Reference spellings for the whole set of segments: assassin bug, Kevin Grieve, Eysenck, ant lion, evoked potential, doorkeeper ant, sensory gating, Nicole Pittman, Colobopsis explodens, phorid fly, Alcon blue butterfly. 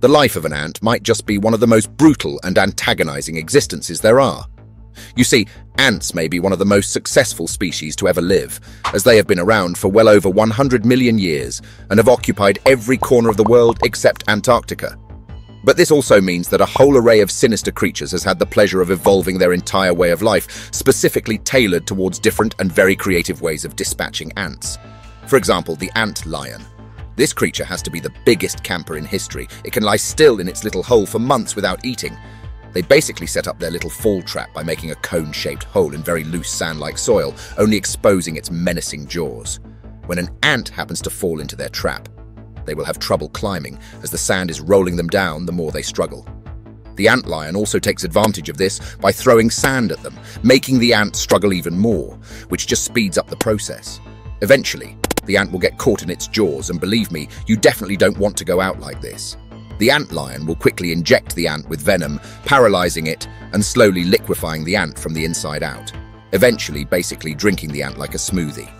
The life of an ant might just be one of the most brutal and antagonizing existences there are. You see, ants may be one of the most successful species to ever live, as they have been around for well over 100 million years and have occupied every corner of the world except Antarctica. But this also means that a whole array of sinister creatures has had the pleasure of evolving their entire way of life, specifically tailored towards different and very creative ways of dispatching ants. For example, the ant lion. This creature has to be the biggest camper in history. It can lie still in its little hole for months without eating. They basically set up their little fall trap by making a cone-shaped hole in very loose sand-like soil, only exposing its menacing jaws. When an ant happens to fall into their trap, they will have trouble climbing, as the sand is rolling them down the more they struggle. The ant lion also takes advantage of this by throwing sand at them, making the ant struggle even more, which just speeds up the process. Eventually, the ant will get caught in its jaws, and believe me, you definitely don't want to go out like this. The ant lion will quickly inject the ant with venom, paralyzing it and slowly liquefying the ant from the inside out, eventually basically drinking the ant like a smoothie.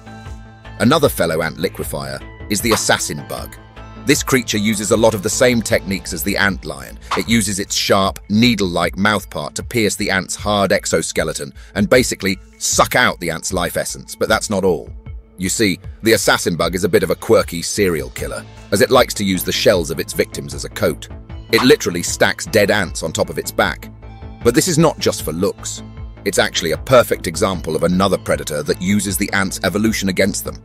Another fellow ant liquefier is the assassin bug. This creature uses a lot of the same techniques as the ant lion. It uses its sharp, needle-like mouthpart to pierce the ant's hard exoskeleton and basically suck out the ant's life essence, but that's not all. You see, the assassin bug is a bit of a quirky serial killer, as it likes to use the shells of its victims as a coat. It literally stacks dead ants on top of its back. But this is not just for looks. It's actually a perfect example of another predator that uses the ant's evolution against them.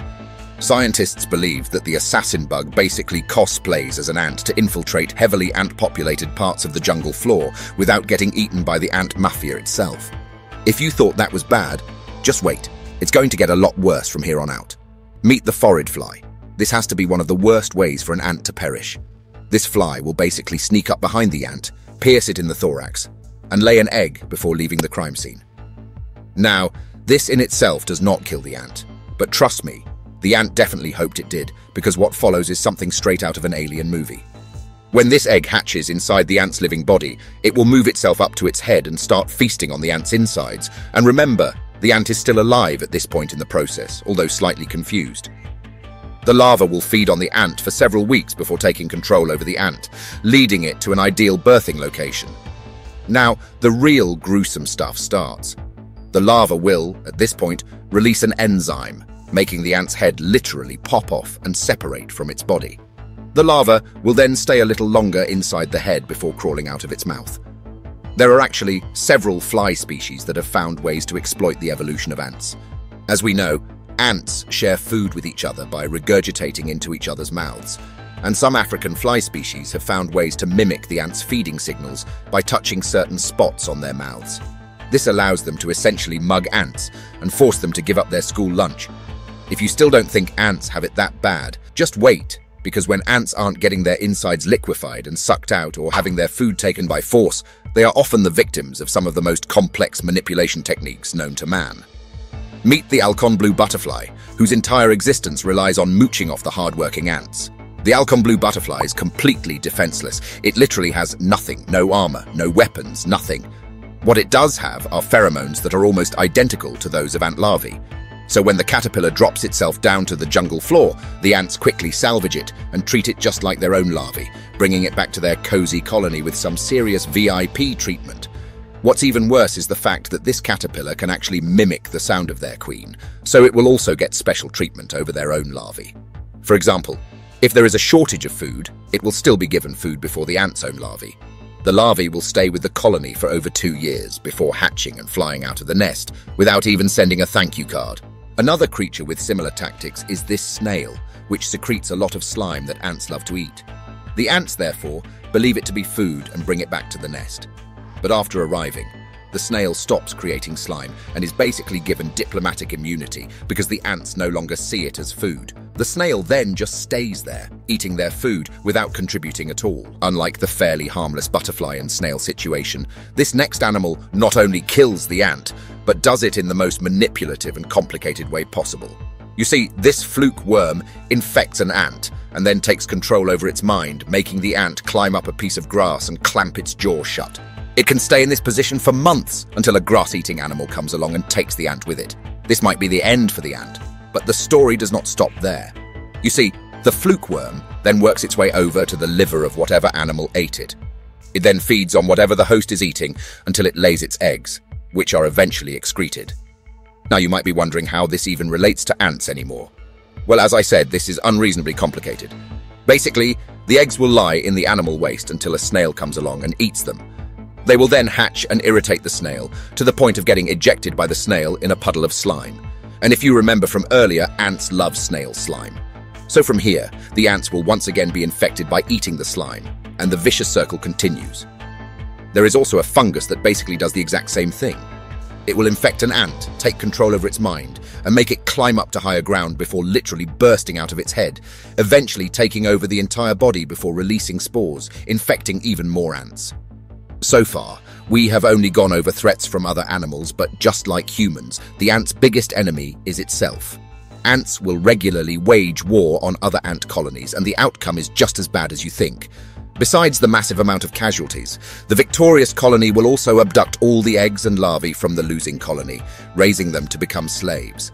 Scientists believe that the assassin bug basically cosplays as an ant to infiltrate heavily ant-populated parts of the jungle floor without getting eaten by the ant mafia itself. If you thought that was bad, just wait. It's going to get a lot worse from here on out. Meet the phorid fly. This has to be one of the worst ways for an ant to perish. This fly will basically sneak up behind the ant, pierce it in the thorax, and lay an egg before leaving the crime scene. Now, this in itself does not kill the ant, but trust me, the ant definitely hoped it did, because what follows is something straight out of an alien movie. When this egg hatches inside the ant's living body, it will move itself up to its head and start feasting on the ant's insides. And remember, the ant is still alive at this point in the process, although slightly confused. The larva will feed on the ant for several weeks before taking control over the ant, leading it to an ideal birthing location. Now, the real gruesome stuff starts. The larva will, at this point, release an enzyme, making the ant's head literally pop off and separate from its body. The larva will then stay a little longer inside the head before crawling out of its mouth. There are actually several fly species that have found ways to exploit the evolution of ants. As we know, ants share food with each other by regurgitating into each other's mouths, and some African fly species have found ways to mimic the ants' feeding signals by touching certain spots on their mouths. This allows them to essentially mug ants and force them to give up their school lunch. If you still don't think ants have it that bad, just wait. Because when ants aren't getting their insides liquefied and sucked out or having their food taken by force, they are often the victims of some of the most complex manipulation techniques known to man. Meet the Alcon blue butterfly, whose entire existence relies on mooching off the hard-working ants. The Alcon blue butterfly is completely defenseless. It literally has nothing, no armor, no weapons, nothing. What it does have are pheromones that are almost identical to those of ant larvae. So when the caterpillar drops itself down to the jungle floor, the ants quickly salvage it and treat it just like their own larvae, bringing it back to their cozy colony with some serious VIP treatment. What's even worse is the fact that this caterpillar can actually mimic the sound of their queen, so it will also get special treatment over their own larvae. For example, if there is a shortage of food, it will still be given food before the ant's own larvae. The larvae will stay with the colony for over 2 years before hatching and flying out of the nest, without even sending a thank you card. Another creature with similar tactics is this snail, which secretes a lot of slime that ants love to eat. The ants, therefore, believe it to be food and bring it back to the nest. But after arriving, the snail stops creating slime and is basically given diplomatic immunity because the ants no longer see it as food. The snail then just stays there, eating their food without contributing at all. Unlike the fairly harmless butterfly and snail situation, this next animal not only kills the ant, but does it in the most manipulative and complicated way possible. You see, this fluke worm infects an ant and then takes control over its mind, making the ant climb up a piece of grass and clamp its jaw shut. It can stay in this position for months until a grass-eating animal comes along and takes the ant with it. This might be the end for the ant, but the story does not stop there. You see, the fluke worm then works its way over to the liver of whatever animal ate it. It then feeds on whatever the host is eating until it lays its eggs, which are eventually excreted. Now you might be wondering how this even relates to ants anymore. Well, as I said, this is unreasonably complicated. Basically, the eggs will lie in the animal waste until a snail comes along and eats them. They will then hatch and irritate the snail, to the point of getting ejected by the snail in a puddle of slime. And if you remember from earlier, ants love snail slime. So from here, the ants will once again be infected by eating the slime, and the vicious circle continues. There is also a fungus that basically does the exact same thing. It will infect an ant, take control over its mind, and make it climb up to higher ground before literally bursting out of its head, eventually taking over the entire body before releasing spores, infecting even more ants. So far, we have only gone over threats from other animals, but just like humans, the ant's biggest enemy is itself. Ants will regularly wage war on other ant colonies, and the outcome is just as bad as you think. Besides the massive amount of casualties, the victorious colony will also abduct all the eggs and larvae from the losing colony, raising them to become slaves.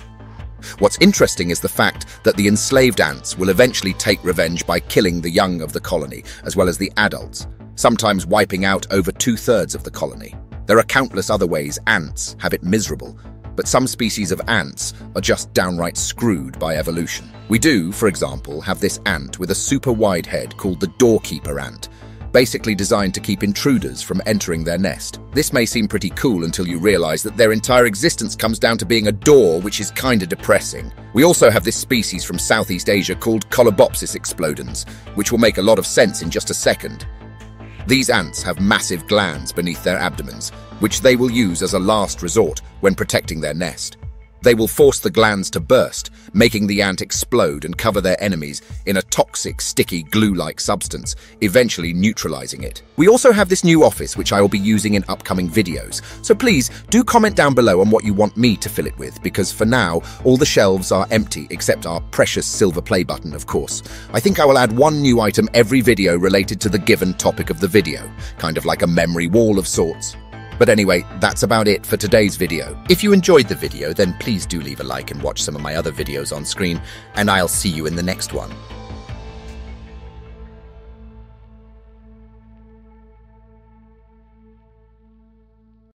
What's interesting is the fact that the enslaved ants will eventually take revenge by killing the young of the colony, as well as the adults, sometimes wiping out over 2/3 of the colony. There are countless other ways ants have it miserable, but some species of ants are just downright screwed by evolution. We do, for example, have this ant with a super wide head called the doorkeeper ant, basically designed to keep intruders from entering their nest. This may seem pretty cool until you realize that their entire existence comes down to being a door, which is kinda depressing. We also have this species from Southeast Asia called Colobopsis explodens, which will make a lot of sense in just a second. These ants have massive glands beneath their abdomens, which they will use as a last resort when protecting their nest. They will force the glands to burst, making the ant explode and cover their enemies in a toxic, sticky, glue-like substance, eventually neutralizing it. We also have this new office, which I will be using in upcoming videos, so please do comment down below on what you want me to fill it with, because for now, all the shelves are empty except our precious silver play button, of course. I think I will add one new item every video related to the given topic of the video, kind of like a memory wall of sorts. But anyway, that's about it for today's video. If you enjoyed the video, then please do leave a like and watch some of my other videos on screen, and I'll see you in the next one.